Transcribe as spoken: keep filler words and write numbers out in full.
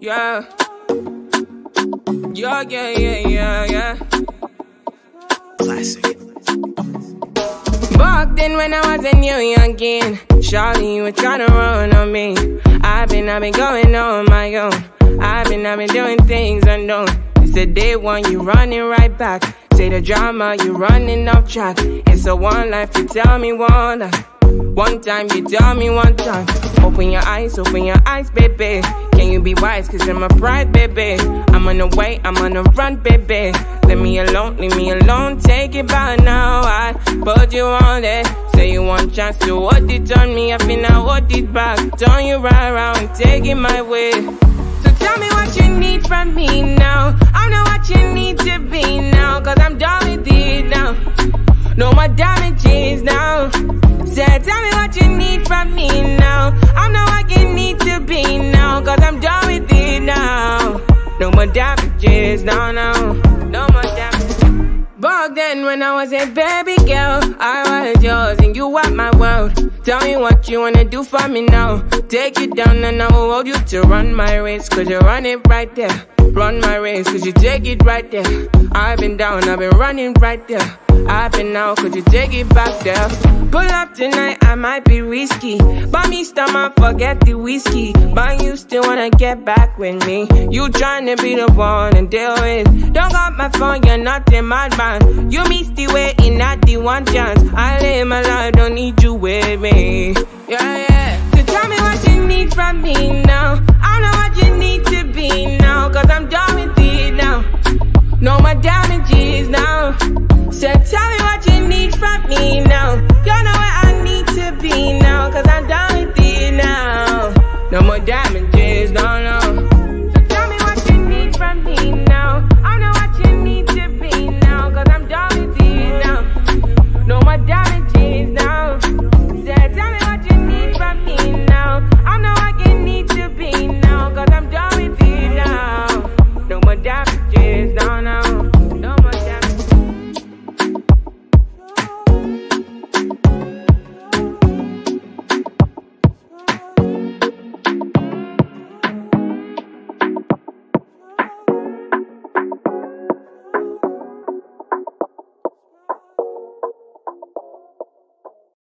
yeah. Yeah, yeah, yeah, yeah, yeah. Classic. Back then when I was a new youngin', shawty, you were tryna run on me. I've been, I've been going on my own. I've been, I've been doing things unknown. It's the day one, you running right back. Say the drama, you running off track. It's a one life, you tell me one life. One time, you tell me one time. Open your eyes, open your eyes, baby. Can you be wise, cause I'm a pride, baby. I'm on the way, I'm on the run, baby. Leave me alone, leave me alone, take it back now. I put you on it. Say you want chance to hold it on me. I feel I hold it back. Turn you right around, take it my way. So tell me what you need from me now. I know what you need to be now, cause I'm done with it now. No more damages now. Said, tell me what you need from me now. I know I can need to be now, cause I'm done with it now. No more damages, no, no. No more damages. Back then when I was a baby girl, I was yours and you were my world. Tell me what you wanna do for me now. Take you down and I will hold you to run my race, cause you run it right there. Run my race, cause you take it right there. I've been down, I've been running right there. I've been out, could you take it back there? Pull up tonight, I might be risky. Buy me stomach, forget the whiskey. But you still wanna get back with me. You tryna be the one and deal with. Don't got my phone, you're not a madman. You missed the way, and not the one chance. I live my life, don't need you with me. Yeah, yeah. So tell me what you need from me now. I know what you need to be now, cause I'm done with it now. No more damages now. So tell me what you